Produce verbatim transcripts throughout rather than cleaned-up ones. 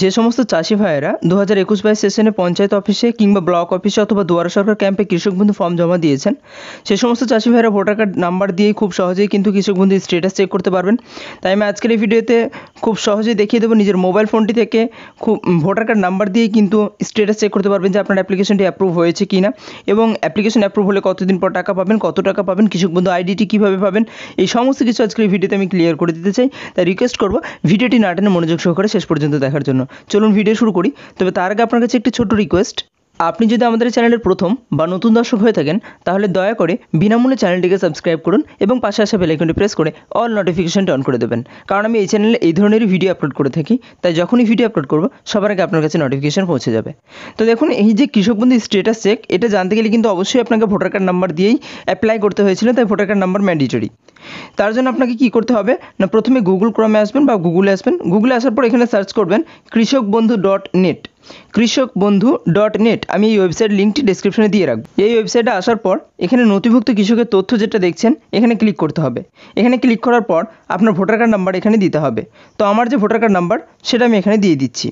যে সমস্ত চাষি ভাইয়েরা দু হাজার একুশ বাইশ সেশনে পঞ্চায়েত অফিসে কিংবা ব্লক অফিসে অথবা দুয়ার সরকার ক্যাম্পে কৃষক বন্ধু ফর্ম জমা দিয়েছেন, সে সমস্ত চাষি ভাইয়েরা ভোটার কার্ড নাম্বার দিয়েই খুব সহজেই কিন্তু কৃষক বন্ধু স্ট্যাটাস চেক করতে পারবেন। তাই আমি আজকের এই ভিডিওতে খুব সহজেই দেখিয়ে দেবো নিজের মোবাইল ফোনটি থেকে খুব ভোটার কার্ড নাম্বার দিয়েই কিন্তু স্ট্যাটাস চেক করতে পারবেন যে আপনার অ্যাপ্লিকেশনটি অ্যাপ্রুভ হয়েছে কি না, এবং অ্যাপ্লিকেশন অ্যাপ্রুভ হলে কতদিন পর টাকা পাবেন, কত টাকা পাবেন, কৃষক বন্ধু আইডিটি কীভাবে পাবেন, এই সমস্ত কিছু আজকের এই ভিডিওতে আমি ক্লিয়ার করে দিতে চাই। তাই রিকোয়েস্ট করবো ভিডিওটি না টেনে মনোযোগ সহকারে শেষ পর্যন্ত দেখার জন্য। চলুন ভিডিও শুরু করি। তবে তার আগে আপনার কাছে একটি ছোট রিকোয়েস্ট, আপনি যদি আমাদের চ্যানেলের প্রথম বা নতুন দর্শক হয়ে থাকেন তাহলে দয়া করে বিনামূল্যে চ্যানেলটিকে সাবস্ক্রাইব করুন এবং পাশে আসা বেল আইকনটি প্রেস করে অল নোটিফিকেশনটা অন করে দেবেন, কারণ আমি এই চ্যানেলে এই ধরনেরই ভিডিও আপলোড করে থাকি। তাই যখনই ভিডিও আপলোড করব সবার আগে আপনার কাছে নোটিফিকেশন পৌঁছে যাবে। তো দেখুন, এই যে কৃষক বন্ধু স্ট্যাটাস চেক, এটা জানতে গেলে কিন্তু অবশ্যই আপনাকে ভোটার কার্ড নাম্বার দিয়েই অ্যাপ্লাই করতে হয়েছিল, তাই ভোটার কার্ড নাম্বার ম্যান্ডেটরি। তার জন্য আপনাকে কি করতে হবে না, প্রথমে গুগল ক্রমে আসবেন বা গুগলে আসবেন। গুগলে আসার পর এখানে সার্চ করবেন কৃষক বন্ধু ডট নেট, কৃষক বন্ধু ডট নেট। আমি এই ওয়েবসাইট লিঙ্কটি ডেসক্রিপশনে দিয়ে রাখব। এই ওয়েবসাইটে আসার পর এখানে নথিভুক্ত কৃষকের তথ্য যেটা দেখছেন এখানে ক্লিক করতে হবে। এখানে ক্লিক করার পর আপনার ভোটার কার্ড নাম্বার এখানে দিতে হবে। তো আমার যে ভোটার কার্ড নাম্বার সেটা আমি এখানে দিয়ে দিচ্ছি।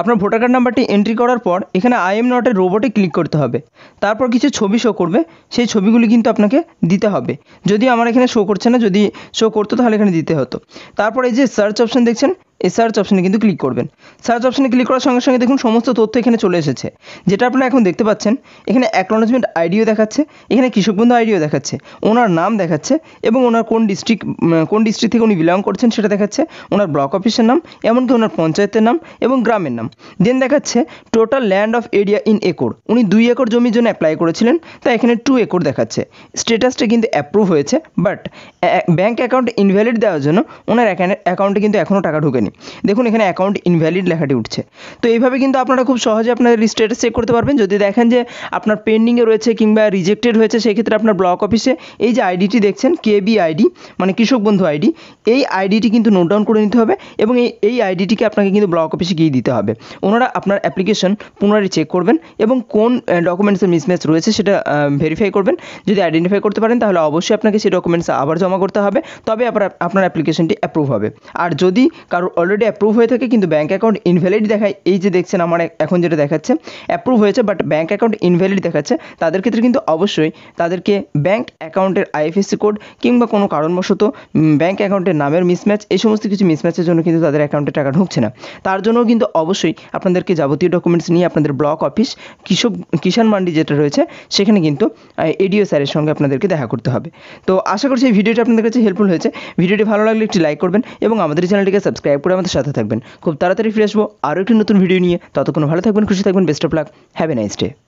আপনার ভোটার কার্ড নাম্বারটি এন্ট্রি করার পর এখানে আই এম নট এ রোবটে ক্লিক করতে হবে। তারপর কিছু ছবি শো করবে, সেই ছবিগুলি কিন্তু আপনাকে দিতে হবে। যদি আমার এখানে শো করছে না, যদি শো করতো তাহলে এখানে দিতে হতো। তারপর এই যে সার্চ অপশন দেখছেন, এই সার্চ অপশানে কিন্তু ক্লিক করবেন। সার্চ অপশানে ক্লিক করার সঙ্গে সঙ্গে দেখুন সমস্ত তথ্য এখানে চলে এসেছে, যেটা আপনারা এখন দেখতে পাচ্ছেন। এখানে অ্যাকনলেজমেন্ট আইডিও দেখাচ্ছে, এখানে কৃষক বন্ধু আইডিও দেখাচ্ছে, ওনার নাম দেখাচ্ছে এবং ওনার কোন ডিস্ট্রিক্ট কোন ডিস্ট্রিক্ট থেকে উনি বিলং করছেন সেটা দেখাচ্ছে, ওনার ব্লক অফিসের নাম, এমনকি ওনার পঞ্চায়েতের নাম এবং গ্রামের নাম। দেন দেখাচ্ছে total land of area in acre. উনি দুই একর জমির জন্য অ্যাপ্লাই করেছিলেন, তাই এখানে টু একর দেখাচ্ছে। স্ট্যাটাসটা কিন্তু অ্যাপ্রুভ হয়েছে, বাট ব্যাঙ্ক অ্যাকাউন্ট ইনভ্যালিড দেওয়ার জন্য ওনার অ্যাকাউন্টে কিন্তু এখনও টাকা ঢোকেনি। দেখুন এখানে অ্যাকাউন্ট ইনভ্যালিড লেখাটি উঠছে। তো এইভাবে কিন্তু আপনারা খুব সহজে আপনার স্ট্যাটাস চেক করতে পারবেন। যদি দেখেন যে আপনার পেন্ডিংয়ে রয়েছে কিংবা রিজেক্টেড হয়েছে, সেক্ষেত্রে আপনার ব্লক অফিসে এই যে আইডিটি দেখছেন কেবি আইডি, মানে কৃষক বন্ধু আইডি, এই আইডিটি কিন্তু নোট ডাউন করে নিতে হবে এবং এই এই আইডিটিকে আপনাকে কিন্তু ব্লক অফিসে গিয়ে দিতে হবে। ওনারা আপনার অ্যাপ্লিকেশন পুনরায় চেক করবেন এবং কোন ডকুমেন্টসের মিসম্যাচ রয়েছে সেটা ভেরিফাই করবেন। যদি আইডেন্টিফাই করতে পারেন তাহলে অবশ্যই আপনাকে সেই ডকুমেন্টস আবার জমা করতে হবে, তবে আবার আপনার অ্যাপ্লিকেশনটি অ্যাপ্রুভ হবে। আর যদি কারো অলরেডি অ্যাপ্রুভ হয়ে থাকে কিন্তু ব্যাঙ্ক অ্যাকাউন্ট ইনভ্যালিড দেখায়, এই যে দেখছেন আমার এখন যেটা দেখাচ্ছে অ্যাপ্রুভ হয়েছে বাট ব্যাঙ্ক অ্যাকাউন্ট ইনভ্যালিড দেখাচ্ছে, তাদের ক্ষেত্রে কিন্তু অবশ্যই তাদেরকে ব্যাঙ্ক অ্যাকাউন্টের আইএফএসসি কোড কিংবা কোনো কারণবশত ব্যাঙ্ক অ্যাকাউন্টের নামের মিসম্যাচ, এই সমস্ত কিছু মিসম্যাচের জন্য কিন্তু তাদের অ্যাকাউন্টে টাকা ঢুকছে না। তার জন্যও কিন্তু অবশ্যই আপনাদেরকে যাবতীয় ডকুমেন্টস নিয়ে আপনাদের ব্লক অফিস কৃষক কিষাণ মান্ডি যেটা রয়েছে সেখানে কিন্তু এডিও স্যারের সঙ্গে আপনাদেরকে দেখা করতে হবে। তো আশা করছি এই ভিডিওটি আপনাদের কাছে হেল্পফুল হয়েছে। ভিডিওটি ভালো লাগলে একটি লাইক করবেন এবং আমাদের চ্যানেলটিকে সাবস্ক্রাইব করে আমাদের সাথে থাকবেন। খুব তাড়াতাড়ি ফিরে আসবো আরও একটি নতুন ভিডিও নিয়ে। ততক্ষণ ভালো থাকবেন, খুশি থাকবেন, best of luck, have a nice day.